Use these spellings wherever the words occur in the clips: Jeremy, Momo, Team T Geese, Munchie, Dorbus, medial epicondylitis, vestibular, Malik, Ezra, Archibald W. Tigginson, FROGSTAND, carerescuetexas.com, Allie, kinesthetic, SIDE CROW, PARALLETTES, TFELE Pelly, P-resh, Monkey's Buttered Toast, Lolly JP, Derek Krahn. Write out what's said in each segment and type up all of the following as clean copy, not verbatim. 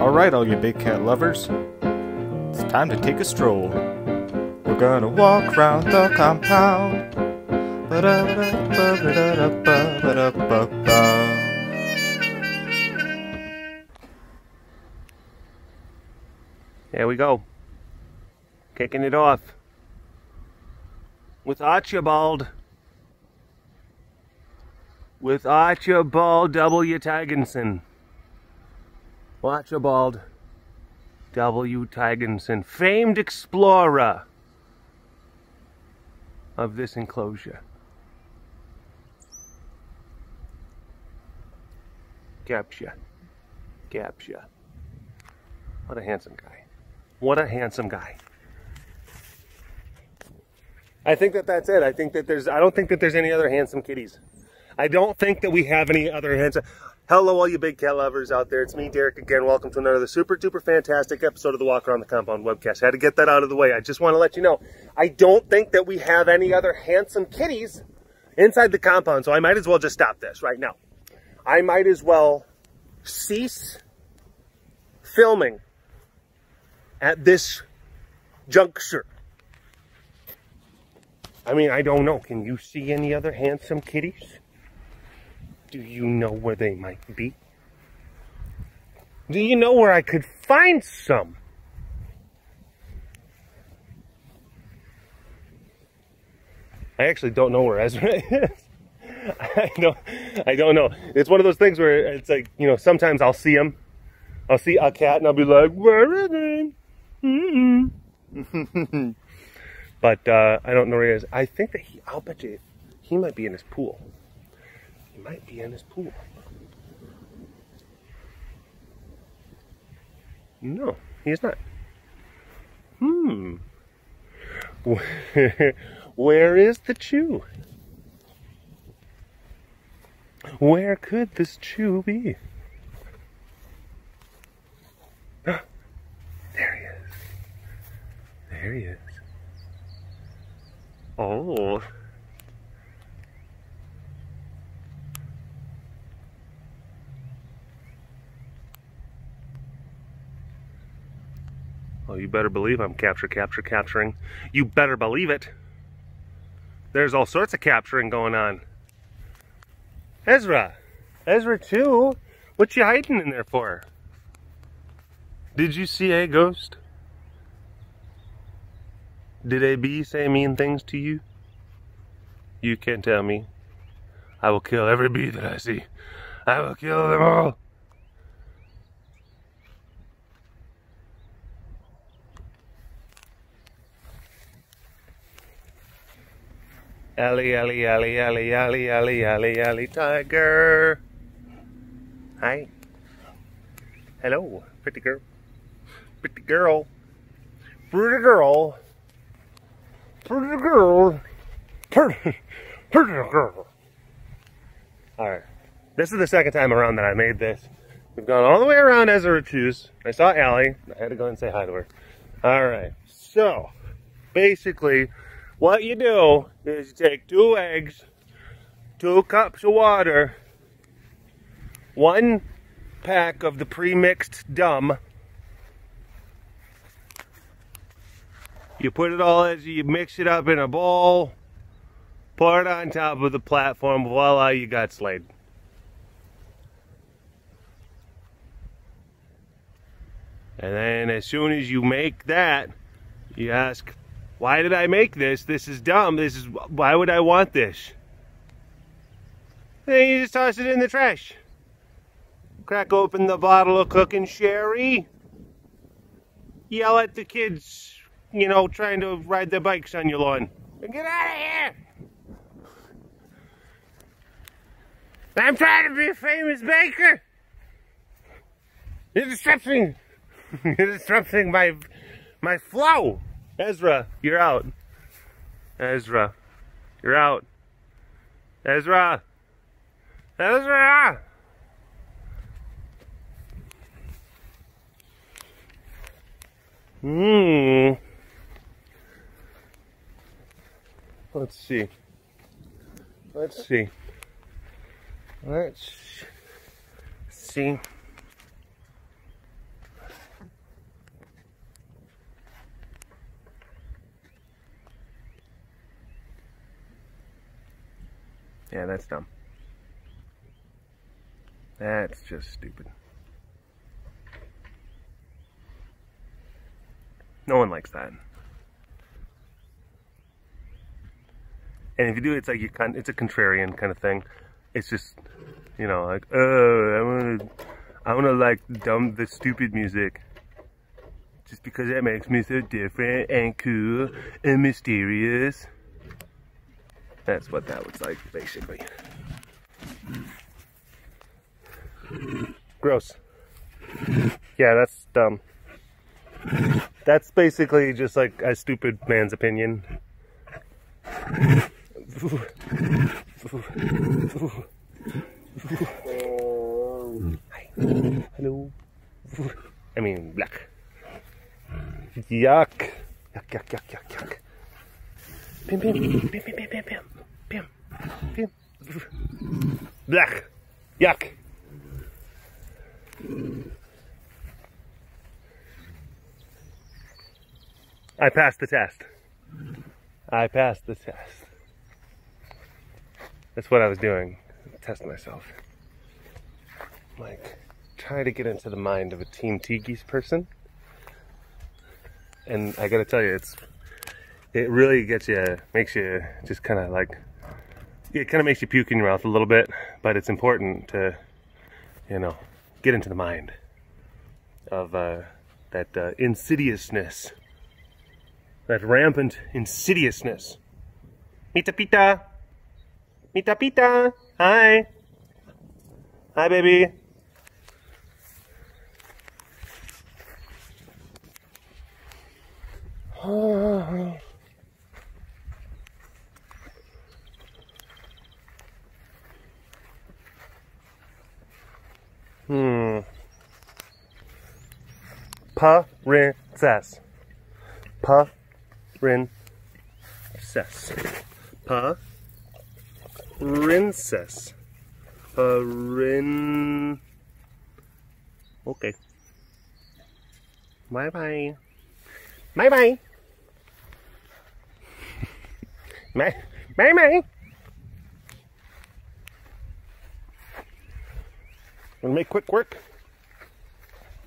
Alright, all you big cat lovers, it's time to take a stroll. We're gonna walk round the compound. There we go. Kicking it off with Archibald. With Archibald W. Tigginson. Archibald W. Tigginson, famed explorer of this enclosure. Capture. Capture. What a handsome guy. What a handsome guy. I think that that's it. I don't think that there's any other handsome kitties. I don't think that we have any other handsome... Hello all you big cat lovers out there, it's me Derek again, welcome to another super duper fantastic episode of the Walk Around the Compound webcast. I had to get that out of the way, I just want to let you know, I don't think that we have any other handsome kitties inside the compound, so I might as well just stop this right now. I might as well cease filming at this juncture. I mean, I don't know, can you see any other handsome kitties? Do you know where they might be? Do you know where I could find some? I actually don't know where Ezra is. I don't know. It's one of those things where it's like, you know, sometimes I'll see him. I'll see a cat and I'll be like, where is he? Mm-mm. But I don't know where he is. I think that I'll bet you he might be in his pool. Might be in his pool. No, he is not. Where is the chew? Where could this chew be? There he is. There he is. Oh. Oh, you better believe I'm capturing. You better believe it. There's all sorts of capturing going on. Ezra! Ezra too? What you hiding in there for? Did you see a ghost? Did a bee say mean things to you? You can't tell me. I will kill every bee that I see. I will kill them all. Allie, Allie, Allie, Allie, Allie, Allie, Allie, Allie, tiger. Hi. Hello, pretty girl. Pretty girl. Pretty girl. Pretty girl. Pretty girl. Alright. This is the second time around that I made this. We've gone all the way around Ezra Choose. I saw Allie. I had to go and say hi to her. Alright. So, basically... what you do is you take 2 eggs, 2 cups of water, 1 pack of the pre-mixed dumb. You put it all as you mix it up in a bowl, pour it on top of the platform, voila, you got slayed. And then as soon as you make that, you ask, why did I make this? This is dumb. Why would I want this? Then you just toss it in the trash. Crack open the bottle of cooking sherry. Yell at the kids, you know, trying to ride their bikes on your lawn. Get out of here! I'm trying to be a famous baker! You're disrupting! You're disrupting my flow! Ezra, you're out. Ezra, you're out. Ezra! Ezra! Let's see. Let's see. Let's see. Yeah, that's dumb. That's just stupid. No one likes that. And if you do, it's like you kind—it's a contrarian kind of thing. It's just, you know, like, oh, I wanna like the stupid music, just because that makes me so different and cool and mysterious. That's what that was like, basically. Gross. Yeah, that's dumb. That's basically just like a stupid man's opinion. Hi. Hello. I mean, black. Yuck. Yuck, yuck, yuck, yuck, yuck. Pim, pim, pim, pim, pim, pim, pim, pim, pim. Black. Yuck. I passed the test. I passed the test. That's what I was doing. Test myself. Like, try to get into the mind of a Team T Geese person. And I gotta tell you, it really gets you, makes you just kind of like, it kind of makes you puke in your mouth a little bit, but it's important to, you know, get into the mind of that insidiousness. That rampant insidiousness. Mita Pita! Mita Pita! Hi! Hi, baby! Oh. Princess. Princess. Princess. Okay. Bye bye. Bye bye. Bye bye. Gonna make quick work.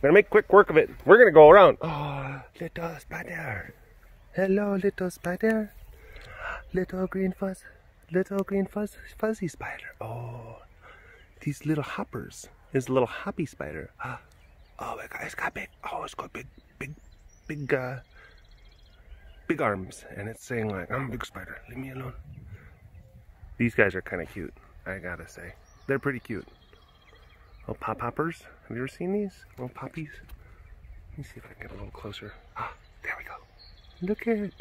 Gonna make quick work of it. We're gonna go around. Oh, little spider. Hello, little spider. Little green fuzz, fuzzy spider. Oh, these little hoppers. This little hoppy spider. Ah, oh my God, it's got big. Oh, it's got big arms, and it's saying like, I'm a big spider. Leave me alone. These guys are kind of cute. I gotta say, they're pretty cute. Little pop hoppers. Have you ever seen these little poppies? Let me see if I can get a little closer. Ah, there we go. Look at it.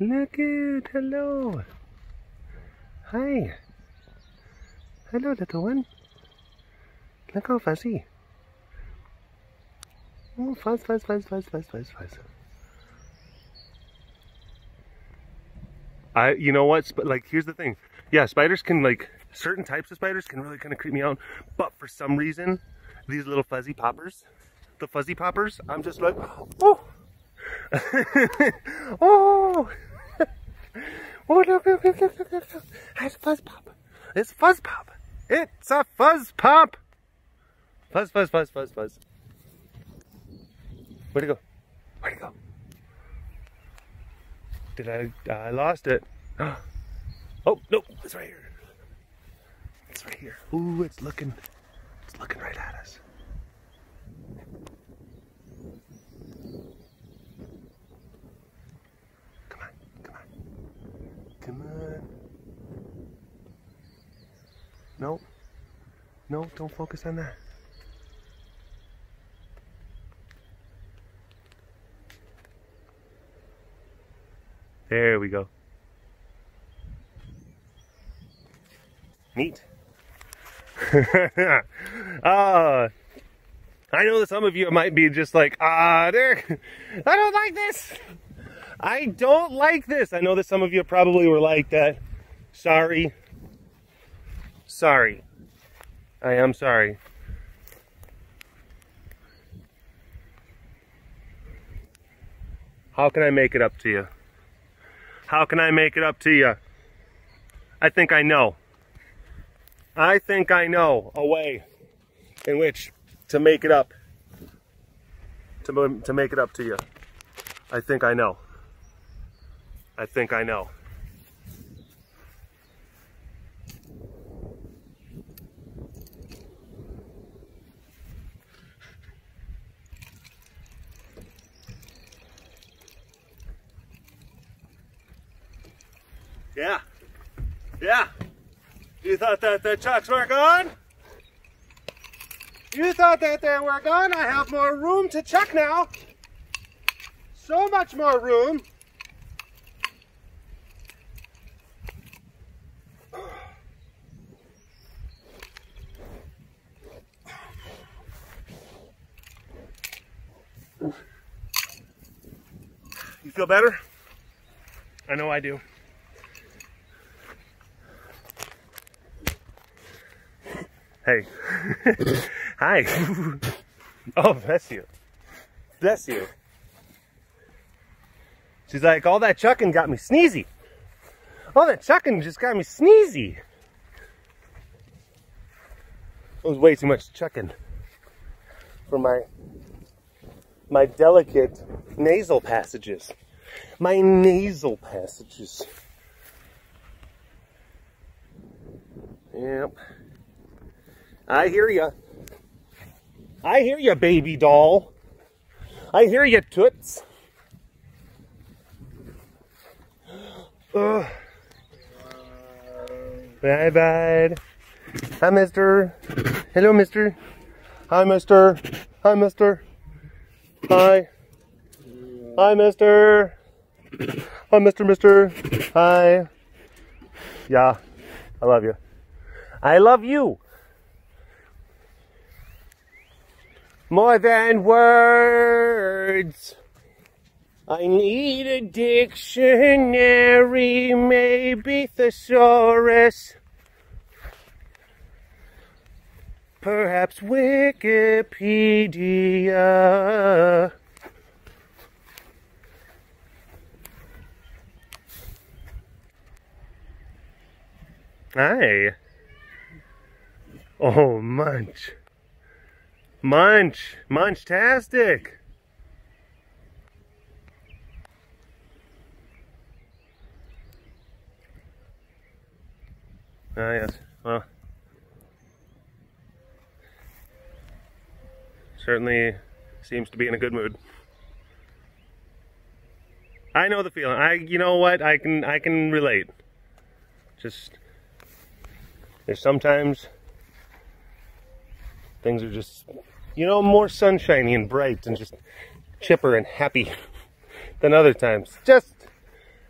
Look at it. Hello. Hi. Hello, little one. Look how fuzzy. Oh, fuzz, fuzz, fuzz, fuzz, fuzz, fuzz, fuzz. You know what? Like, here's the thing. Yeah, spiders can, like, certain types of spiders can really kind of creep me out. But for some reason, these little fuzzy poppers, the fuzzy poppers, I'm just like, oh. Oh, oh, look, it's a fuzz pop. It's a fuzz pop. It's a fuzz pop. Fuzz, fuzz, fuzz, fuzz, fuzz. Where'd it go? Where'd it go? Did I lost it. Oh, nope. It's right here. It's right here. Ooh, it's looking right at us. Come on. No. No, don't focus on that. There we go. Neat. I know that some of you might be just like, Derek, I don't like this. I don't like this. I know that some of you probably were like that. Sorry. Sorry. I am sorry. How can I make it up to you? How can I make it up to you? I think I know. I think I know a way in which to make it up, to make it up to you. I think I know. I think I know. Yeah, yeah. You thought that the chucks were gone? You thought that they were gone? I have more room to chuck now. So much more room. You feel better? I know I do. Hey. Hi. Oh, bless you. Bless you. She's like, all that chucking got me sneezy. All that chucking just got me sneezy. It was way too much chucking for my delicate nasal passages. My nasal passages. Yep. I hear ya. I hear ya, baby doll. I hear ya, toots. Bye, bye. Hi, mister. Hello, mister. Hi, mister. Hi, mister. Hi. Hi, mister. Hi, mister, mister. Hi. Yeah, I love you. I love you. More than words. I need a dictionary, maybe thesaurus. Perhaps Wikipedia. Hi. Oh, Munch. Munch, Munchtastic. Ah, yes, well, certainly seems to be in a good mood. I know the feeling. You know what? I can relate. Just, there's sometimes things are just, you know, more sunshiny and bright and just chipper and happy than other times. Just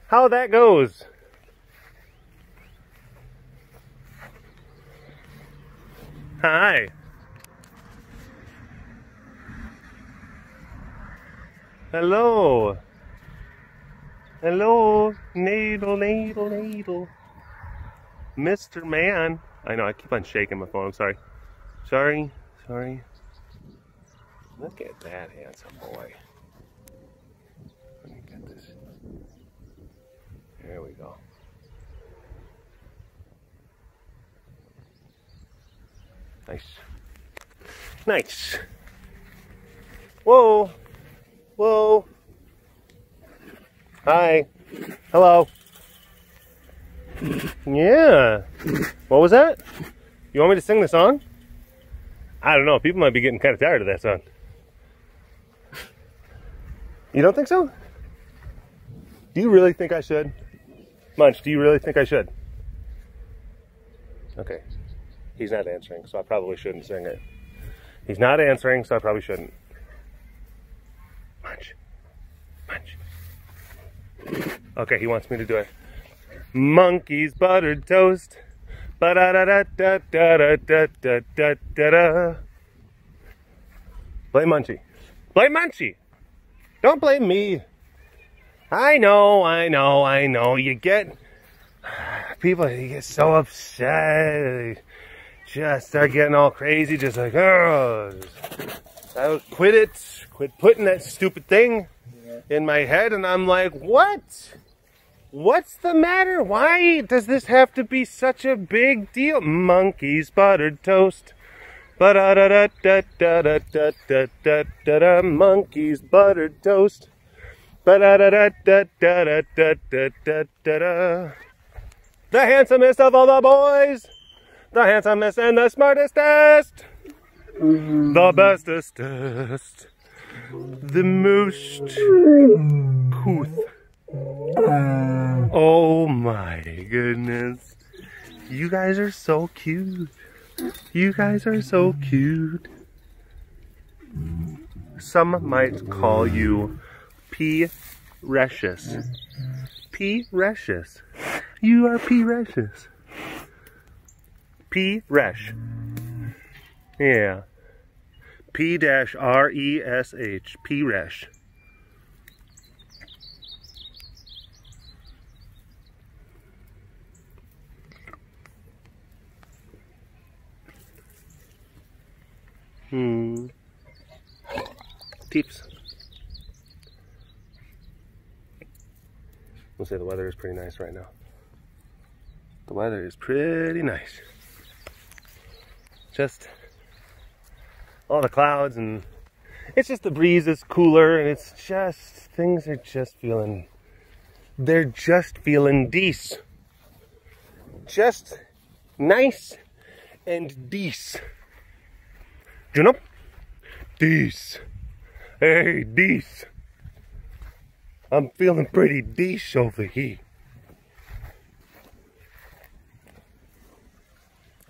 how that goes. Hi. Hello. Hello. Nadle, nadle, nadle. Mr. Man. I know, I keep on shaking my phone. I'm sorry. Sorry. Sorry. Look at that handsome boy. Let me get this. There we go. Nice. Nice. Whoa. Whoa. Hi. Hello. Yeah. What was that? You want me to sing the song? I don't know. People might be getting kind of tired of that song. You don't think so? Do you really think I should? Munch, do you really think I should? Okay. He's not answering, so I probably shouldn't sing it. He's not answering, so I probably shouldn't. Munch. Munch. Okay, he wants me to do it. Monkey's Buttered Toast. Ba-da-da-da-da-da-da-da-da-da-da. Blame Munchie. Blame Munchie! Don't blame me. I know. You get... people, you get so upset. Just start getting all crazy, just like, oh, quit it. Quit putting that stupid thing in my head. And I'm like, what? What's the matter? Why does this have to be such a big deal? Monkey's Buttered Toast. Ba-da-da-da-da-da-da-da-da-da-da-da. Monkey's Buttered Toast. Ba-da-da-da-da-da-da-da-da-da-da. The handsomest of all the boys. The handsomest and the smartestest. The bestestest. The most couth. Oh my goodness. You guys are so cute. You guys are so cute. Some might call you P-recious. P-recious. You are P-recious. P-resh. Yeah. P-R-E-S-H. P-resh. Tips. We'll say the weather is pretty nice right now. The weather is pretty nice. Just all the clouds, and it's just the breeze is cooler, and it's just things are just feeling, they're just feeling dece. Just nice and dece. You know? Dece. Hey, dece. I'm feeling pretty dece over here.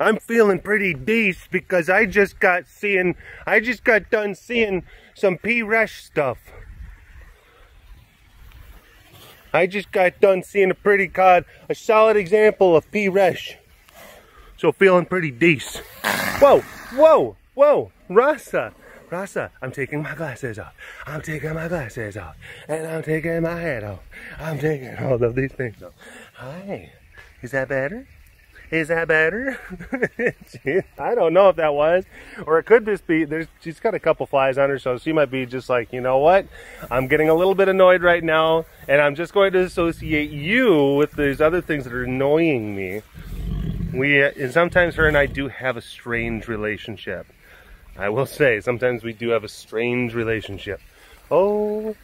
I'm feeling pretty dece because I just got done seeing some P-resh stuff. I just got done seeing a solid example of P-resh. So feeling pretty dece. Whoa, whoa, whoa. Rasa, I'm taking my glasses off. I'm taking my glasses off. And I'm taking my hat off. I'm taking all of these things off. Hi. Is that better? Is that better? I don't know if that was. Or it could just be, she's got a couple flies on her, so she might be just like, you know what? I'm getting a little bit annoyed right now, and I'm just going to associate you with these other things that are annoying me. And sometimes her and I do have a strange relationship. I will say, sometimes we do have a strange relationship. Oh.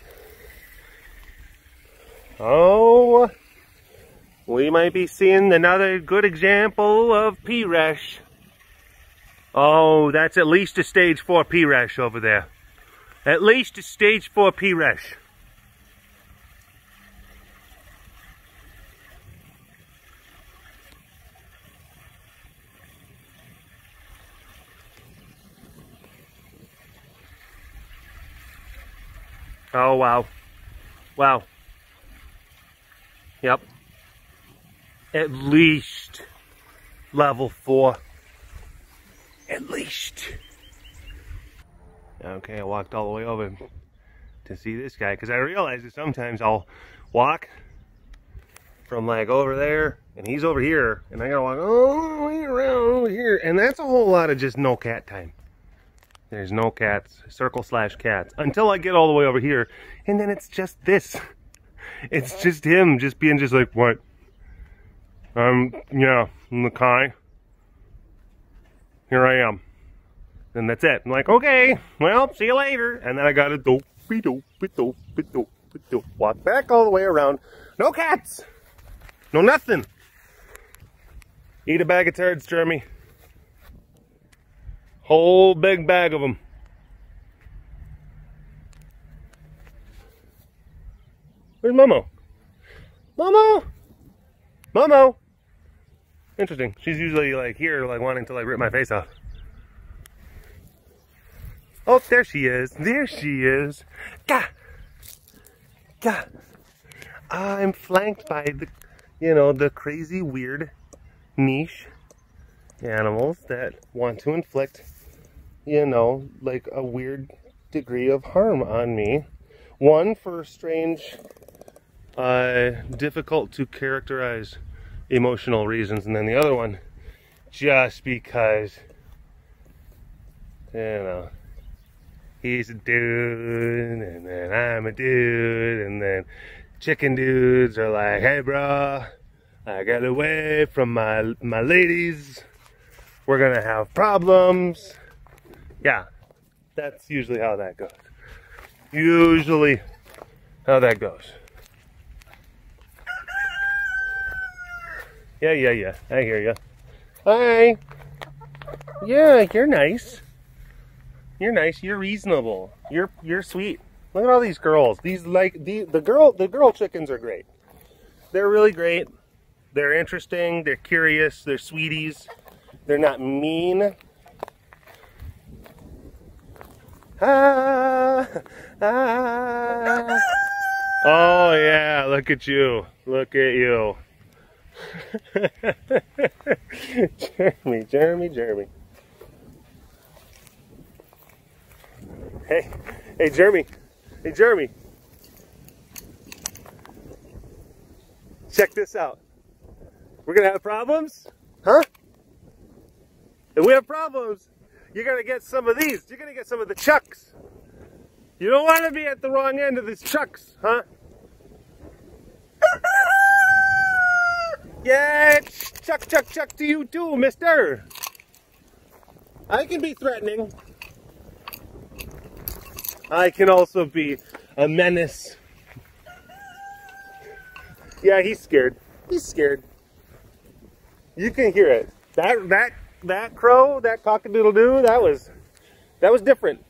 Oh. We might be seeing another good example of P-resh. Oh, that's at least a stage 4 P-resh over there. At least a stage 4 P-resh. Oh, wow. Wow. Yep. At least level 4. At least. Okay, I walked all the way over to see this guy because I realized that sometimes I'll walk from like over there and he's over here and I gotta walk all the way around over here, and that's a whole lot of just no cat time. There's no cats, circle/cats, until I get all the way over here, and then it's just this. It's just him just being just like, what? Yeah, I'm the guy. Here I am. And that's it. I'm like, okay, well, see you later. And then I gotta walk back all the way around. No cats. No nothing. Eat a bag of turds, Jeremy. Whole big bag of them. Where's Momo? Momo? Momo? Interesting. She's usually like here, like wanting to like rip my face off. Oh, there she is. There she is. Gah! Gah! I'm flanked by the, you know, the crazy, weird, niche animals that want to inflict, you know, like a weird degree of harm on me. One, for strange, difficult to characterize emotional reasons, and then the other one, just because, you know, he's a dude, and then I'm a dude, and then chicken dudes are like, hey bro, I got away from my ladies, we're gonna have problems. Yeah, that's usually how that goes. Usually how that goes. Yeah, I hear ya. Hi. Yeah, you're nice. You're nice. You're reasonable. You're sweet. Look at all these girls. These like the girl chickens are great. They're really great. They're interesting. They're curious. They're sweeties. They're not mean. Ah, ah. Oh yeah! Look at you. Look at you. Jeremy. Hey, Jeremy. Hey, Jeremy. Check this out. We're gonna have problems, huh? If we have problems, you're gonna get some of these. You're gonna get some of the chucks. You don't want to be at the wrong end of these chucks, huh? Yeah, chuck to you too, mister. I can be threatening. I can also be a menace. Yeah, he's scared. He's scared. You can hear it. That crow, that cock-a-doodle-doo, that was different.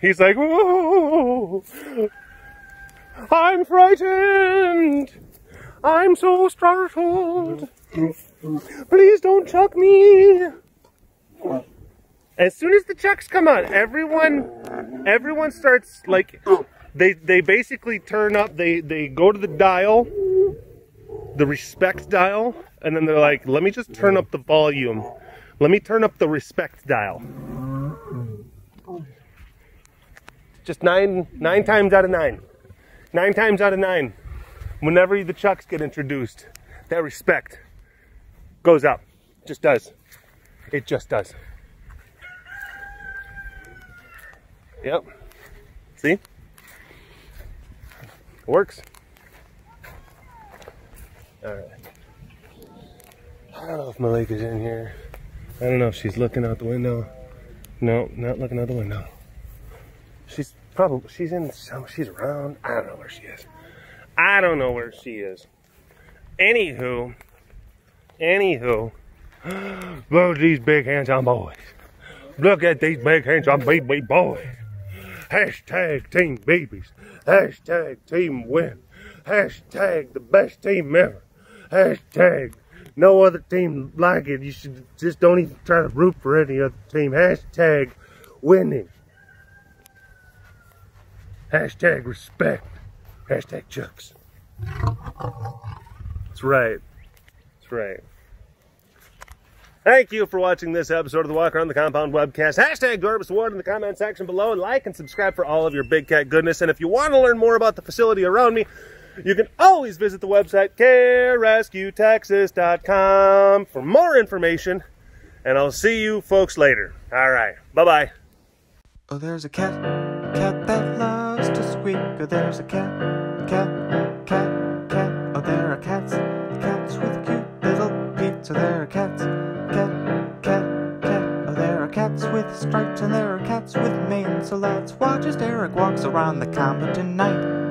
He's like, whoa, I'm frightened. I'm so startled. Please don't chuck me. As soon as the chucks come on, everyone starts like they basically turn up. They go to the dial, the respect dial, and then they're like, let me just turn up the volume. Let me turn up the respect dial. Just nine times out of nine. Nine times out of nine. Whenever the chucks get introduced, that respect goes up. Just does. It just does. Yep. See? It works. Alright. I don't know if Malik is in here. I don't know if she's looking out the window. No, not looking out the window. She's probably, she's around. I don't know where she is. I don't know where she is. Anywho, look at these big handsome boys. Look at these big handsome baby boys. Hashtag team babies. Hashtag team win. Hashtag the best team ever. Hashtag no other team like it. You should just don't even try to root for any other team. Hashtag winning. Hashtag respect. Hashtag chucks. That's right. That's right. Thank you for watching this episode of the Walk Around the Compound webcast. Hashtag Dorbus Award in the comment section below, and like and subscribe for all of your big cat goodness. And if you want to learn more about the facility around me, you can always visit the website carerescuetexas.com for more information. And I'll see you folks later. All right. Bye-bye. Oh, there's a cat that loves to squeak. Oh, there's a cat. Oh, there are cats with cute little feet. Oh, there are cats. Oh, there are cats with stripes, and there are cats with manes. So let's watch as Derek walks around the compound tonight.